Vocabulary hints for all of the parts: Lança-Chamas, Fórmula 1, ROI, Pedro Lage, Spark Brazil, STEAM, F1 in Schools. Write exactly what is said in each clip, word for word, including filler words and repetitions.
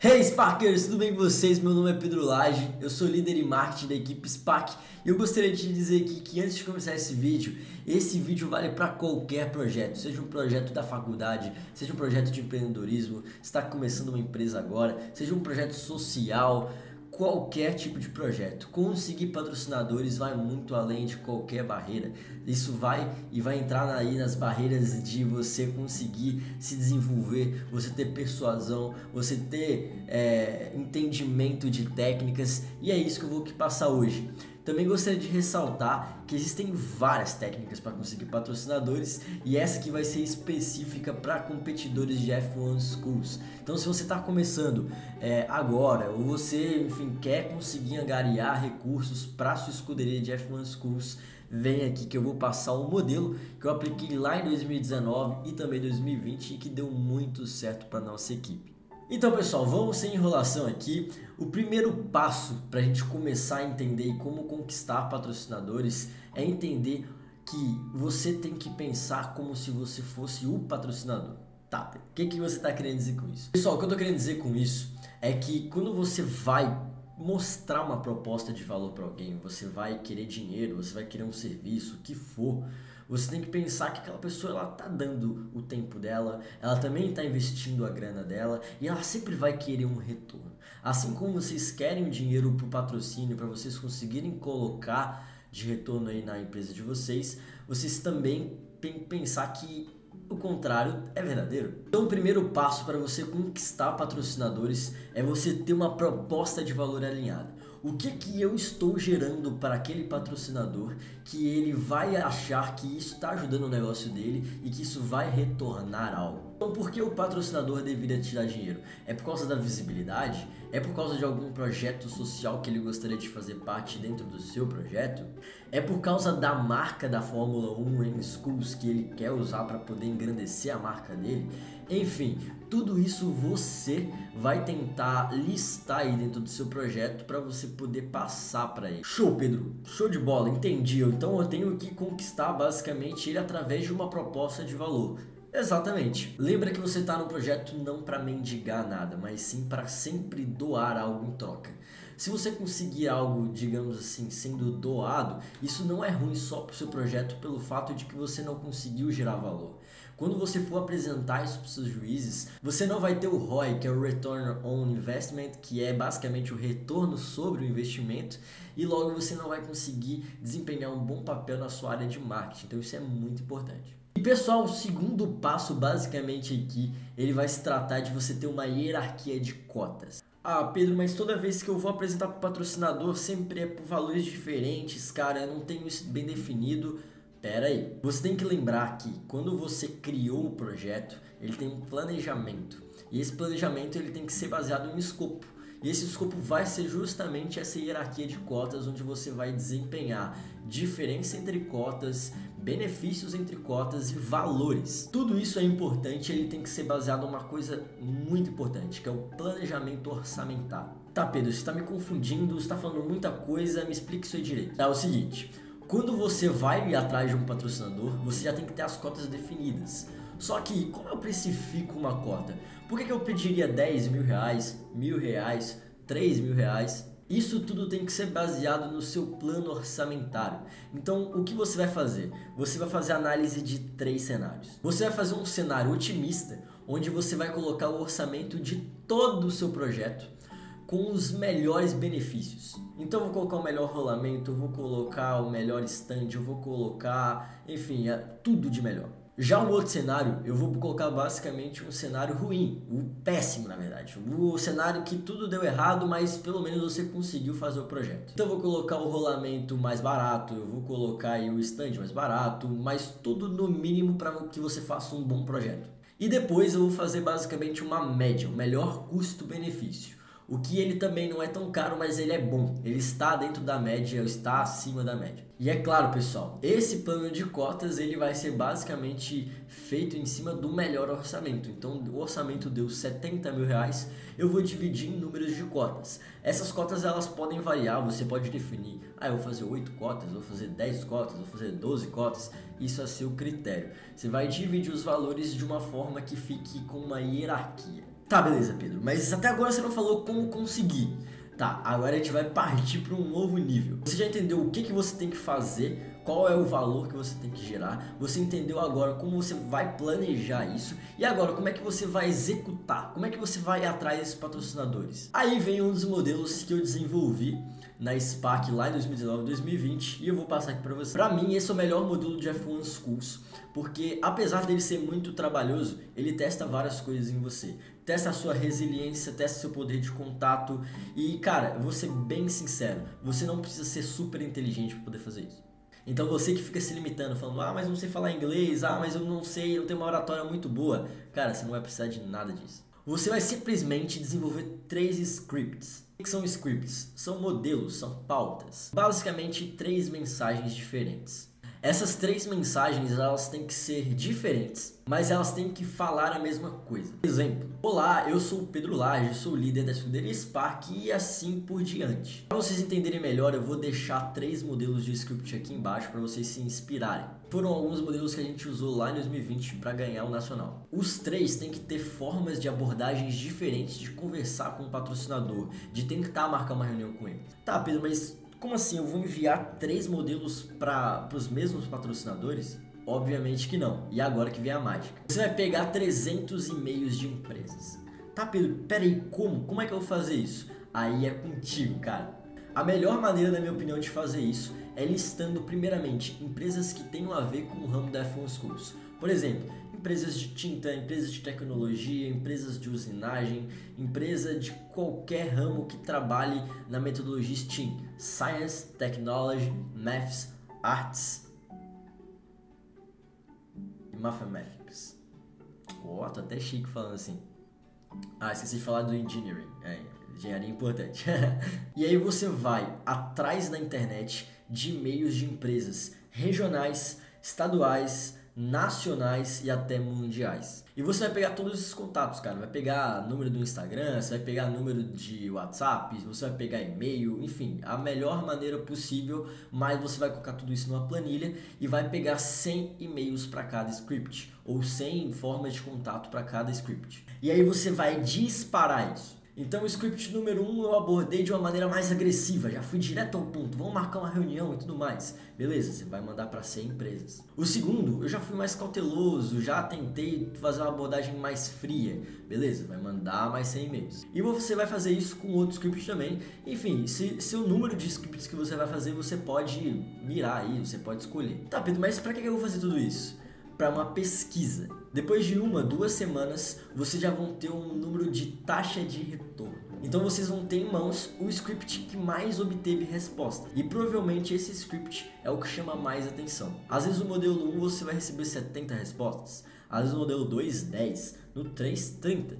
Hey Sparkers, tudo bem com vocês? Meu nome é Pedro Lage, eu sou líder em marketing da equipe Spark e eu gostaria de dizer aqui que antes de começar esse vídeo, esse vídeo vale para qualquer projeto, seja um projeto da faculdade, seja um projeto de empreendedorismo, está começando uma empresa agora, seja um projeto social, qualquer tipo de projeto. Conseguir patrocinadores vai muito além de qualquer barreira. Isso vai e vai entrar aí nas barreiras de você conseguir se desenvolver, você ter persuasão, você ter é, entendimento de técnicas, e é isso que eu vou te passar hoje. Também gostaria de ressaltar que existem várias técnicas para conseguir patrocinadores e essa aqui vai ser específica para competidores de F um in Schools. Então, se você está começando é, agora ou você, enfim, quer conseguir angariar recursos para sua escuderia de F um in Schools, vem aqui que eu vou passar um modelo que eu apliquei lá em dois mil e dezenove e também dois mil e vinte e que deu muito certo para nossa equipe. Então, pessoal, vamos sem enrolação aqui. O primeiro passo para a gente começar a entender como conquistar patrocinadores é entender que você tem que pensar como se você fosse o patrocinador. Tá, o que, que você está querendo dizer com isso? Pessoal, o que eu estou querendo dizer com isso é que quando você vai mostrar uma proposta de valor para alguém, você vai querer dinheiro, você vai querer um serviço, o que for, você tem que pensar que aquela pessoa ela tá dando o tempo dela, ela também está investindo a grana dela e ela sempre vai querer um retorno. Assim como vocês querem o dinheiro para o patrocínio, para vocês conseguirem colocar de retorno aí na empresa de vocês, vocês também têm que pensar que o contrário é verdadeiro. Então, o primeiro passo para você conquistar patrocinadores é você ter uma proposta de valor alinhada. O que que eu estou gerando para aquele patrocinador que ele vai achar que isso está ajudando o negócio dele e que isso vai retornar algo? Então, por que o patrocinador deveria te dar dinheiro? É por causa da visibilidade? É por causa de algum projeto social que ele gostaria de fazer parte dentro do seu projeto? É por causa da marca da Fórmula um in Schools que ele quer usar para poder engrandecer a marca dele? Enfim, tudo isso você vai tentar listar aí dentro do seu projeto para você poder passar para ele. Show, Pedro! Show de bola, entendi. Então eu tenho que conquistar basicamente ele através de uma proposta de valor. Exatamente. Lembra que você está no projeto não para mendigar nada, mas sim para sempre doar algo em troca. Se você conseguir algo, digamos assim, sendo doado, isso não é ruim só para o seu projeto pelo fato de que você não conseguiu gerar valor. Quando você for apresentar isso para os seus juízes, você não vai ter o R O I, que é o Return on Investment, que é basicamente o retorno sobre o investimento, e logo você não vai conseguir desempenhar um bom papel na sua área de marketing. Então isso é muito importante. E pessoal, o segundo passo basicamente aqui, ele vai se tratar de você ter uma hierarquia de cotas. Ah, Pedro, mas toda vez que eu vou apresentar para o patrocinador sempre é por valores diferentes, cara, eu não tenho isso bem definido. Pera aí, você tem que lembrar que quando você criou o projeto, ele tem um planejamento. E esse planejamento ele tem que ser baseado em um escopo. E esse escopo vai ser justamente essa hierarquia de cotas, onde você vai desempenhar diferença entre cotas, benefícios entre cotas e valores. Tudo isso é importante, ele tem que ser baseado em uma coisa muito importante, que é o planejamento orçamentário. Tá, Pedro, você está me confundindo, você está falando muita coisa, me explique isso aí direito. Tá, é o seguinte... Quando você vai atrás de um patrocinador, você já tem que ter as cotas definidas. Só que, como eu precifico uma cota? Por que que eu pediria dez mil reais, mil reais, três mil reais? Isso tudo tem que ser baseado no seu plano orçamentário. Então, o que você vai fazer? Você vai fazer análise de três cenários. Você vai fazer um cenário otimista, onde você vai colocar o orçamento de todo o seu projeto, com os melhores benefícios. Então eu vou colocar o melhor rolamento, eu vou colocar o melhor stand, eu vou colocar, enfim, é tudo de melhor. Já o outro cenário, eu vou colocar basicamente um cenário ruim, o péssimo na verdade, o cenário que tudo deu errado, mas pelo menos você conseguiu fazer o projeto. Então eu vou colocar o rolamento mais barato, eu vou colocar aí o stand mais barato, mas tudo no mínimo para que você faça um bom projeto. E depois eu vou fazer basicamente uma média, o melhor custo-benefício. O que ele também não é tão caro, mas ele é bom. Ele está dentro da média, está acima da média. E é claro, pessoal, esse plano de cotas ele vai ser basicamente feito em cima do melhor orçamento. Então, o orçamento deu setenta mil reais, eu vou dividir em números de cotas. Essas cotas elas podem variar, você pode definir. Ah, eu vou fazer oito cotas, vou fazer dez cotas, vou fazer doze cotas. Isso é seu critério. Você vai dividir os valores de uma forma que fique com uma hierarquia. Tá, beleza, Pedro, mas até agora você não falou como conseguir. Tá, agora a gente vai partir para um novo nível. Você já entendeu o que, que você tem que fazer, qual é o valor que você tem que gerar, você entendeu agora como você vai planejar isso, e agora como é que você vai executar, como é que você vai atrás desses patrocinadores. Aí vem um dos modelos que eu desenvolvi na Spark lá em dois mil e dezenove, dois mil e vinte, e eu vou passar aqui para você. Para mim, esse é o melhor modelo de F um in Schools, porque apesar dele ser muito trabalhoso, ele testa várias coisas em você. Testa a sua resiliência, testa seu poder de contato e, cara, eu vou ser bem sincero, você não precisa ser super inteligente para poder fazer isso. Então você que fica se limitando, falando, ah, mas eu não sei falar inglês, ah, mas eu não sei, eu não tenho uma oratória muito boa. Cara, você não vai precisar de nada disso. Você vai simplesmente desenvolver três scripts. O que são scripts? São modelos, são pautas. Basicamente, três mensagens diferentes. Essas três mensagens, elas têm que ser diferentes, mas elas têm que falar a mesma coisa. Por exemplo, olá, eu sou o Pedro Lage, sou o líder da escuderia Spark e assim por diante. Para vocês entenderem melhor, eu vou deixar três modelos de script aqui embaixo para vocês se inspirarem. Foram alguns modelos que a gente usou lá em dois mil e vinte para ganhar o nacional. Os três têm que ter formas de abordagens diferentes de conversar com o patrocinador, de tentar marcar uma reunião com ele. Tá, Pedro, mas como assim? Eu vou enviar três modelos para os mesmos patrocinadores? Obviamente que não. E agora que vem a mágica. Você vai pegar trezentos e-mails de empresas. Tá, Pedro, peraí, como? Como é que eu vou fazer isso? Aí é contigo, cara. A melhor maneira, na minha opinião, de fazer isso é listando primeiramente empresas que tenham a ver com o ramo da F um in Schools. Por exemplo, empresas de tinta, empresas de tecnologia, empresas de usinagem, empresa de qualquer ramo que trabalhe na metodologia STEAM. Science, Technology, Maths, Arts e Mathematics. Ó, oh, tô até chique falando assim. Ah, esqueci de falar do Engineering. É, engenharia é importante. E aí você vai atrás na internet de e-mails de empresas regionais, estaduais, nacionais e até mundiais. E você vai pegar todos esses contatos, cara. Vai pegar número do Instagram, você vai pegar número de WhatsApp, você vai pegar e-mail, enfim, a melhor maneira possível, mas você vai colocar tudo isso numa planilha e vai pegar cem e-mails para cada script, ou cem formas de contato para cada script. E aí você vai disparar isso. Então o script número um eu abordei de uma maneira mais agressiva, já fui direto ao ponto, vamos marcar uma reunião e tudo mais. Beleza, você vai mandar para cem empresas. O segundo, eu já fui mais cauteloso, já tentei fazer uma abordagem mais fria. Beleza, vai mandar mais cem e-mails. E você vai fazer isso com outro script também. Enfim, se, se o número de scripts que você vai fazer, você pode mirar aí, você pode escolher. Tá, Pedro, mas pra que eu vou fazer tudo isso? Para uma pesquisa. Depois de uma, duas semanas, vocês já vão ter um número de taxa de retorno. Então vocês vão ter em mãos o script que mais obteve resposta. E provavelmente esse script é o que chama mais atenção. Às vezes no modelo um você vai receber setenta respostas, às vezes no modelo dois, dez, no três, trinta.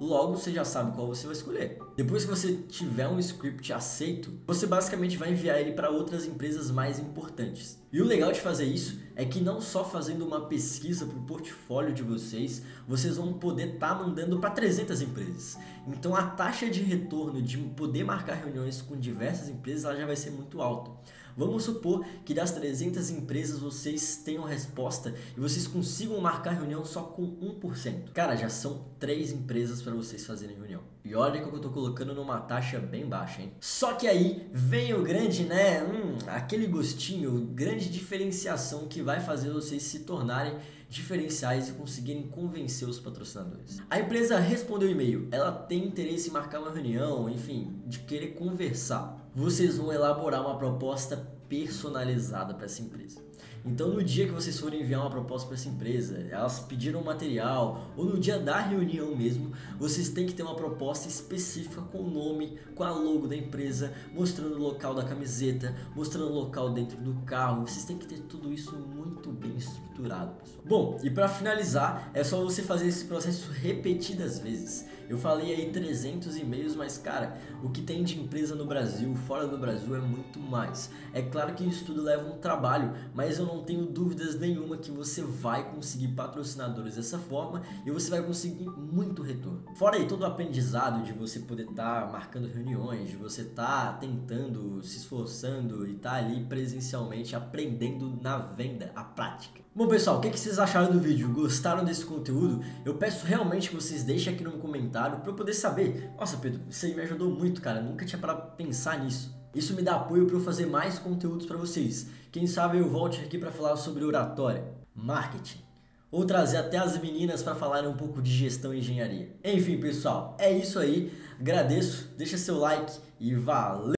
Logo você já sabe qual você vai escolher. Depois que você tiver um script aceito, você basicamente vai enviar ele para outras empresas mais importantes. E o legal de fazer isso é que não só fazendo uma pesquisa para o portfólio de vocês, vocês vão poder estar tá mandando para trezentas empresas. Então a taxa de retorno de poder marcar reuniões com diversas empresas ela já vai ser muito alta. Vamos supor que das trezentas empresas vocês tenham resposta e vocês consigam marcar reunião só com um por cento. Cara, já são três empresas para vocês fazerem reunião. E olha que eu tô colocando numa taxa bem baixa, hein? Só que aí vem o grande, né? Hum, aquele gostinho, grande diferenciação que vai fazer vocês se tornarem diferenciais e conseguirem convencer os patrocinadores. A empresa respondeu o e-mail, ela tem interesse em marcar uma reunião, enfim, de querer conversar. Vocês vão elaborar uma proposta personalizada para essa empresa. Então no dia que vocês forem enviar uma proposta para essa empresa, elas pediram material, ou no dia da reunião mesmo, vocês têm que ter uma proposta específica com o nome, com a logo da empresa, mostrando o local da camiseta, mostrando o local dentro do carro, vocês têm que ter tudo isso muito bem estruturado, pessoal. Bom, e para finalizar, é só você fazer esse processo repetidas vezes. Eu falei aí trezentos e-mails, mas cara, o que tem de empresa no Brasil, fora do Brasil é muito mais. É claro que isso tudo leva um trabalho, mas eu não tenho dúvidas nenhuma que você vai conseguir patrocinadores dessa forma e você vai conseguir muito retorno. Fora aí todo o aprendizado de você poder estar tá marcando reuniões, de você estar tá tentando, se esforçando e estar tá ali presencialmente aprendendo na venda, a prática. Bom pessoal, o que, que vocês acharam do vídeo? Gostaram desse conteúdo? Eu peço realmente que vocês deixem aqui no comentário comentário para eu poder saber. Nossa, Pedro, isso aí me ajudou muito, cara. Nunca tinha parado para pensar nisso. Isso me dá apoio para eu fazer mais conteúdos para vocês. Quem sabe eu volte aqui para falar sobre oratória, marketing, ou trazer até as meninas para falarem um pouco de gestão e engenharia. Enfim, pessoal, é isso aí. Agradeço, deixa seu like e valeu!